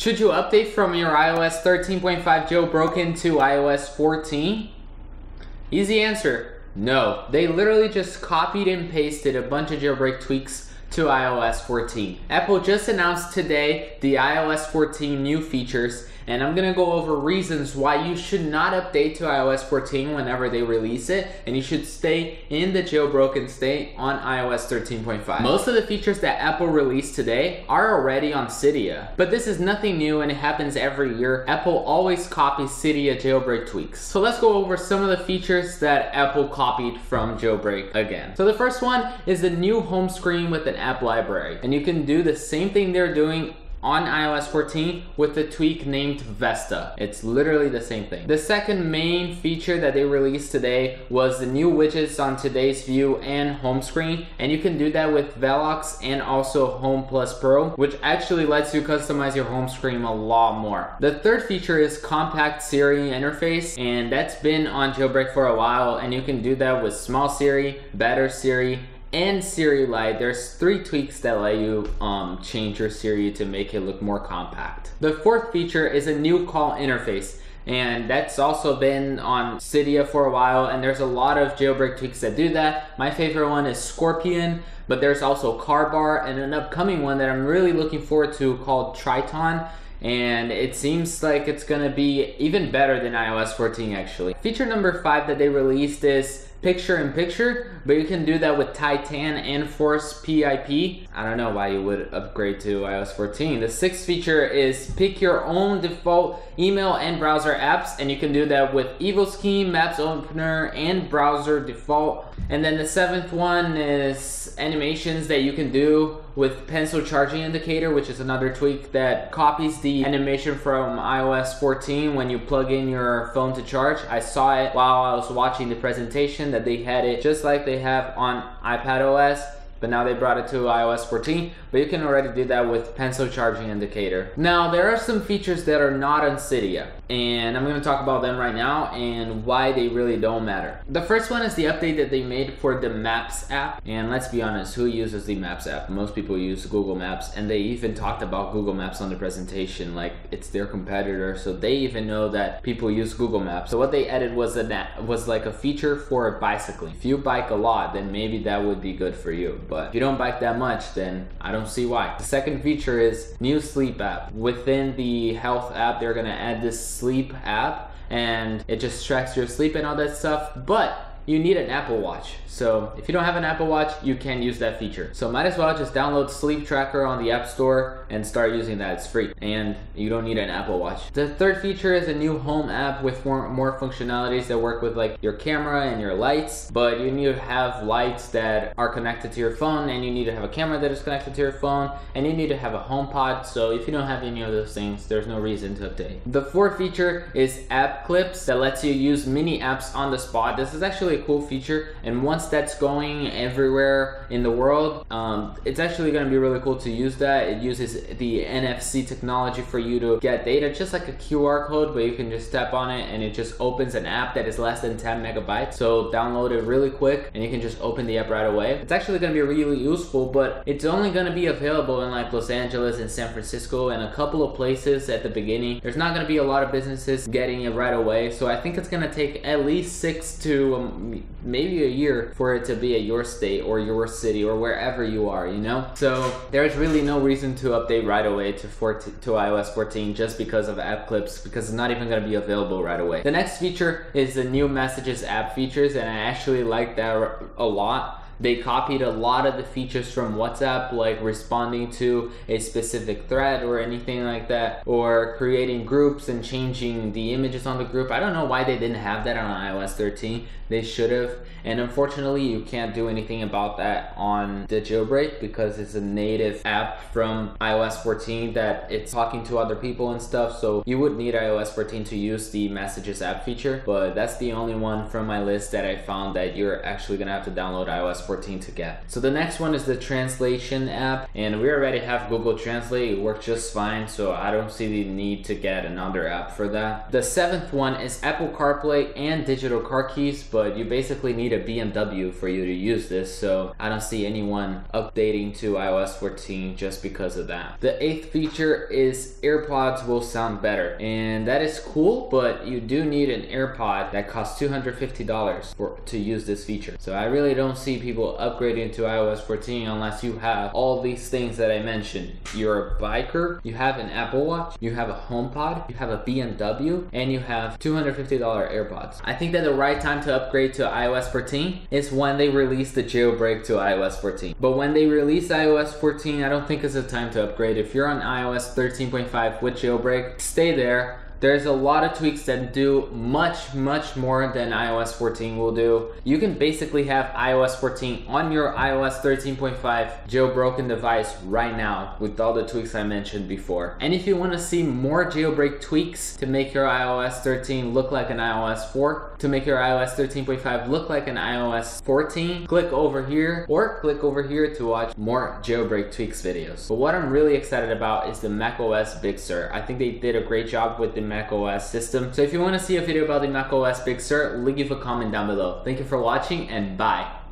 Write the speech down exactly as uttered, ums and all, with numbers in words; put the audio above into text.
Should you update from your iOS thirteen point five jailbroken to iOS fourteen? Easy answer, no. They literally just copied and pasted a bunch of jailbreak tweaks to iOS fourteen. Apple just announced today the iOS fourteen new features, and I'm gonna go over reasons why you should not update to iOS fourteen whenever they release it, and you should stay in the jailbroken state on iOS thirteen point five. Most of the features that Apple released today are already on Cydia, but this is nothing new and it happens every year. Apple always copies Cydia jailbreak tweaks. So let's go over some of the features that Apple copied from jailbreak again. So the first one is the new home screen with an app library, and you can do the same thing they're doing on iOS fourteen with the tweak named Vesta. It's literally the same thing. The second main feature that they released today was the new widgets on today's view and home screen, and you can do that with Velox and also Home Plus Pro, which actually lets you customize your home screen a lot more. The third feature is compact Siri interface, and that's been on jailbreak for a while, and you can do that with small Siri, better Siri, and Siri Lite. There's three tweaks that let you um, change your Siri to make it look more compact. The fourth feature is a new call interface, and that's also been on Cydia for a while, and there's a lot of jailbreak tweaks that do that. My favorite one is Scorpion, but there's also Carbar and an upcoming one that I'm really looking forward to called Triton, and it seems like it's gonna be even better than iOS fourteen actually. Feature number five that they released is picture-in-picture, but you can do that with Titan and Force P I P. I don't know why you would upgrade to iOS fourteen. The sixth feature is pick your own default email and browser apps, and you can do that with Evo Scheme, Maps Opener, and Browser Default. And then the seventh one is animations that you can do with pencil charging indicator, which is another tweak that copies the animation from iOS fourteen when you plug in your phone to charge. I saw it while I was watching the presentation that they had it just like they have on iPadOS, but now they brought it to iOS fourteen, but you can already do that with pencil charging indicator. Now, there are some features that are not on Cydia, and I'm gonna talk about them right now and why they really don't matter. The first one is the update that they made for the Maps app, and let's be honest, who uses the Maps app? Most people use Google Maps, and they even talked about Google Maps on the presentation, like it's their competitor, so they even know that people use Google Maps. So what they added was a that was like a feature for bicycling. If you bike a lot, then maybe that would be good for you, but if you don't bike that much, then I don't see why. The second feature is new sleep app. Within the health app, they're gonna add this sleep app, and it just tracks your sleep and all that stuff, but you need an Apple Watch. So if you don't have an Apple Watch, you can use that feature. So might as well just download Sleep Tracker on the App Store and start using that. It's free and you don't need an Apple Watch. The third feature is a new home app with more, more functionalities that work with like your camera and your lights, but you need to have lights that are connected to your phone, and you need to have a camera that is connected to your phone, and you need to have a HomePod. So if you don't have any of those things, there's no reason to update. The fourth feature is App Clips that lets you use mini apps on the spot. This is actually a cool feature, and once that's going everywhere in the world, um, it's actually going to be really cool to use that. It uses the N F C technology for you to get data just like a Q R code, but you can just tap on it and it just opens an app that is less than ten megabytes, so download it really quick and you can just open the app right away. It's actually going to be really useful, but it's only going to be available in like Los Angeles and San Francisco and a couple of places at the beginning. There's not going to be a lot of businesses getting it right away, so I think it's going to take at least six to um, maybe a year for it to be at your state or your city or wherever you are, you know? So there's really no reason to update right away to fourteen, to iOS fourteen just because of App Clips, because it's not even going to be available right away. The next feature is the new Messages app features, and I actually like that a lot. They copied a lot of the features from WhatsApp, like responding to a specific thread or anything like that, or creating groups and changing the images on the group. I don't know why they didn't have that on iOS thirteen. They should have. And unfortunately, you can't do anything about that on the jailbreak because it's a native app from iOS fourteen that it's talking to other people and stuff. So you would need iOS fourteen to use the Messages app feature, but that's the only one from my list that I found that you're actually gonna have to download iOS fourteen iOS fourteen to get. So the next one is the translation app, and we already have Google Translate. It works just fine, so I don't see the need to get another app for that. The seventh one is Apple CarPlay and digital car keys, but you basically need a B M W for you to use this, so I don't see anyone updating to iOS fourteen just because of that. The eighth feature is AirPods will sound better, and that is cool, but you do need an AirPod that costs two hundred fifty dollars for to use this feature. So I really don't see people upgrading to iOS fourteen unless you have all these things that I mentioned. You're a biker, you have an Apple Watch, you have a HomePod, you have a B M W, and you have two hundred fifty dollars AirPods. I think that the right time to upgrade to iOS fourteen is when they release the jailbreak to iOS fourteen. But when they release iOS fourteen, I don't think it's a time to upgrade. If you're on iOS thirteen point five with jailbreak, stay there. There's a lot of tweaks that do much, much more than iOS fourteen will do. You can basically have iOS fourteen on your iOS thirteen point five jailbroken device right now with all the tweaks I mentioned before. And if you want to see more jailbreak tweaks to make your iOS thirteen look like an iOS four, to make your iOS thirteen point five look like an iOS fourteen, click over here or click over here to watch more jailbreak tweaks videos. But what I'm really excited about is the macOS Big Sur. I think they did a great job with the macOS system. So if you want to see a video about the macOS Big Sur, leave a comment down below. Thank you for watching, and bye.